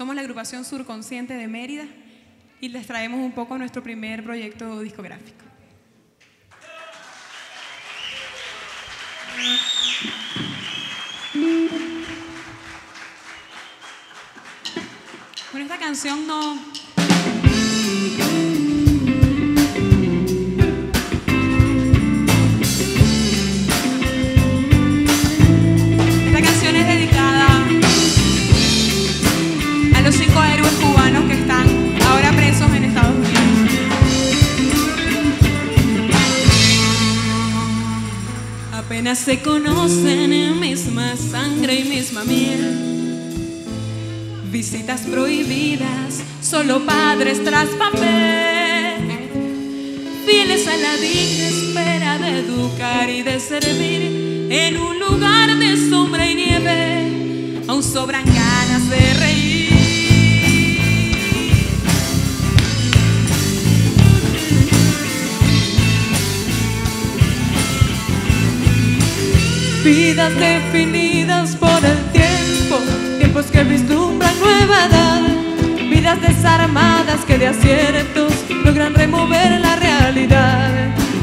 Somos la agrupación SurConciente de Mérida y les traemos un poco nuestro primer proyecto discográfico. Bueno, esta canción no... Apenas se conocen, misma sangre y misma miel. Visitas prohibidas, solo padres tras papel. Fieles a la digna espera de educar y de servir. En un lugar de sombra y nieve, aún sobran ganas de reír. Vidas definidas por el tiempo, tiempos que vislumbran nueva edad, vidas desarmadas que de aciertos logran remover la realidad.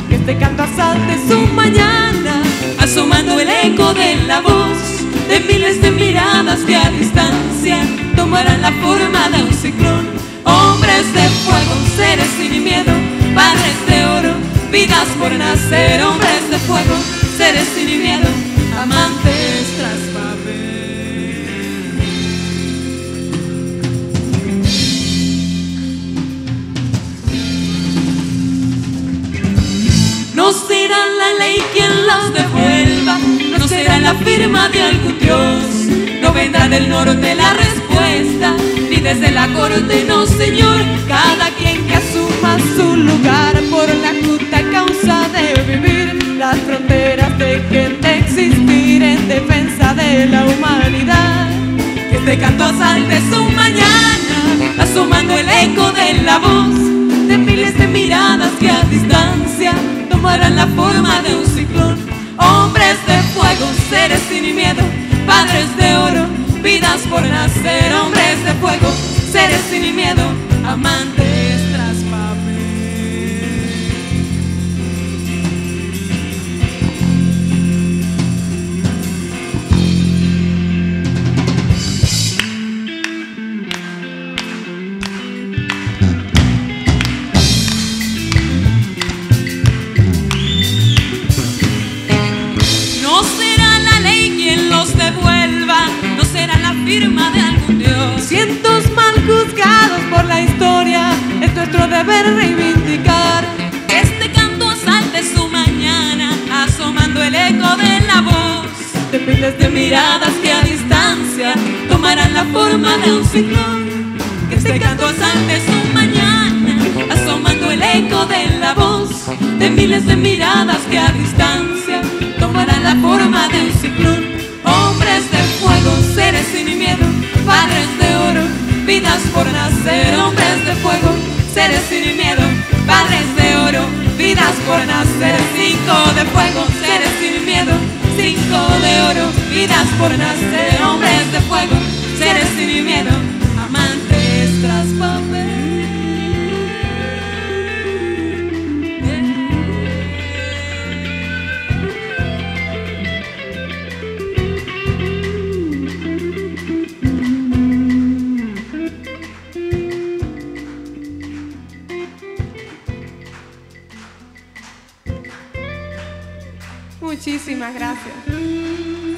Que este canto asalte su mañana, asomando el eco de la voz de miles de miradas que a distancia tomarán la forma de un ciclón. Hombres de fuego, seres sin miedo, padres de oro, vidas por nacer. Hombres de fuego, seres sin miedo, amantes tras papel. No será la ley quien los devuelva, no será la firma de algún dios, no vendrá del norte la respuesta, ni desde la corte, no señor. Cada quien que asuma su lugar por la justa causa de vivir las fronteras de gente existir en defensa de la humanidad. Que este canto asalte su mañana, asomando el eco de la voz de miles de miradas que a distancia tomarán la forma de un ciclón. Hombres de fuego, seres sin miedo, padres de oro, vidas por nacer. Hombres de fuego, seres sin miedo, amantes tras papel. Firma de algún dios. Cientos mal juzgados por la historia, es nuestro deber reivindicar. Este canto asalte su mañana, asomando el eco de la voz de miles de miradas que a distancia tomarán la forma de un ciclón. Que este canto asalte su mañana, asomando el eco de la voz de miles de miradas que a distancia tomarán la forma de un ciclón. Hombres de fuego, seres sin miedo, padres de oro, vidas por nacer. Hombres de fuego, seres sin miedo, padres de oro, vidas por nacer. 5 de fuego, seres sin miedo, 5 de oro, vidas por nacer. Hombres de fuego, seres sin miedo, amantes tras papel. Muchísimas gracias.